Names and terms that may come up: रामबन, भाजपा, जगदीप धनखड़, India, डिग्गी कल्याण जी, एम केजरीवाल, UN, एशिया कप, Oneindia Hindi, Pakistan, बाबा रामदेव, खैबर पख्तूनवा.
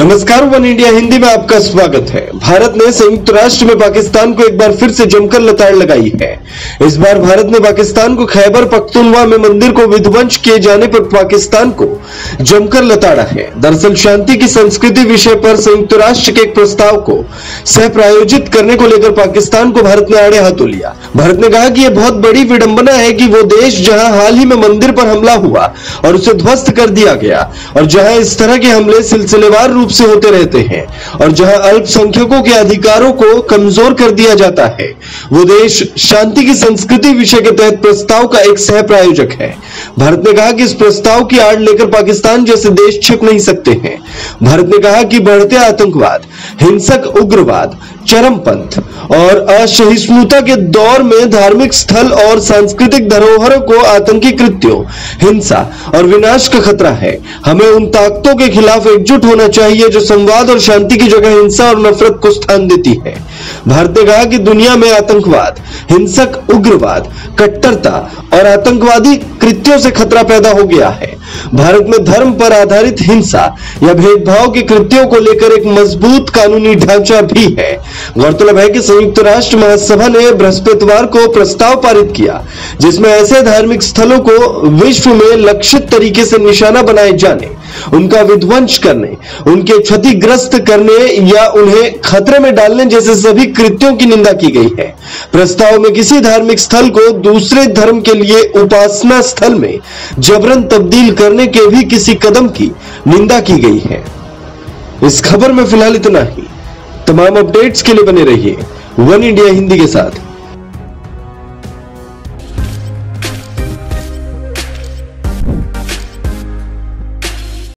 नमस्कार, one India Hindi में आपका स्वागत है। भारत ने संयुक्त राष्ट्र में पाकिस्तान को एक बार फिर से जमकर लताड़ लगाई है। इस बार भारत ने पाकिस्तान को खैबर पख्तूनवा में मंदिर को विध्वंस किए जाने पर पाकिस्तान को जमकर लताड़ा है। दरअसल शांति की संस्कृति विषय पर संयुक्त राष्ट्र के एक प्रस्ताव को सह प्रायोजित करने को लेकर पाकिस्तान को भारत ने आड़े हाथों लिया। भारत ने कहा कि यह बहुत बड़ी विडंबना है कि वो देश जहाँ हाल ही में मंदिर पर हमला हुआ और उसे ध्वस्त कर दिया गया और जहाँ इस तरह के हमले सिलसिलेवार रूप से होते रहते हैं और जहां अल्पसंख्यकों के अधिकारों को कमजोर कर दिया जाता है, वो देश शांति की संस्कृति विषय के तहत प्रस्ताव का एक सह प्रायोजक है। भारत ने कहा कि इस प्रस्ताव की आड़ लेकर पाकिस्तान जैसे देश छिप नहीं सकते हैं। भारत ने कहा कि बढ़ते आतंकवाद, हिंसक उग्रवाद, चरमपंथ और असहिष्णुता के दौर में धार्मिक स्थल और सांस्कृतिक धरोहरों को आतंकी कृत्यों, हिंसा और विनाश का खतरा है। हमें उन ताकतों के खिलाफ एकजुट होना चाहिए जो संवाद और शांति की जगह हिंसा और नफरत को स्थान देती है। भारत ने कहा कि दुनिया में आतंकवाद, हिंसक उग्रवाद, कट्टरता और आतंकवादी कृत्यों से खतरा पैदा हो गया है। भारत में धर्म पर आधारित हिंसा या भेदभाव के कृत्यों को लेकर एक मजबूत कानूनी ढांचा भी है। गौरतलब है कि संयुक्त राष्ट्र महासभा ने बृहस्पतिवार को प्रस्ताव पारित किया जिसमें ऐसे धार्मिक स्थलों को विश्व में लक्षित तरीके से निशाना बनाए जाने, उनका विध्वंस करने, उनके क्षतिग्रस्त करने या उन्हें खतरे में डालने जैसे सभी कृत्यों की निंदा की गई है। प्रस्ताव में किसी धार्मिक स्थल को दूसरे धर्म के लिए उपासना स्थल में जबरन तब्दील करने के भी किसी कदम की निंदा की गई है। इस खबर में फिलहाल इतना ही। तमाम अपडेट्स के लिए बने रहिए वन इंडिया हिंदी के साथ।